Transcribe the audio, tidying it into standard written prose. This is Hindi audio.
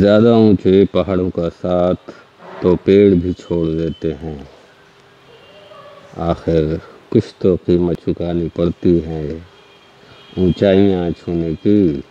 ज़्यादा ऊंचे पहाड़ों का साथ तो पेड़ भी छोड़ देते हैं। आखिर कुछ तो कीमत चुकानी पड़ती है ऊंचाइयां छूने की।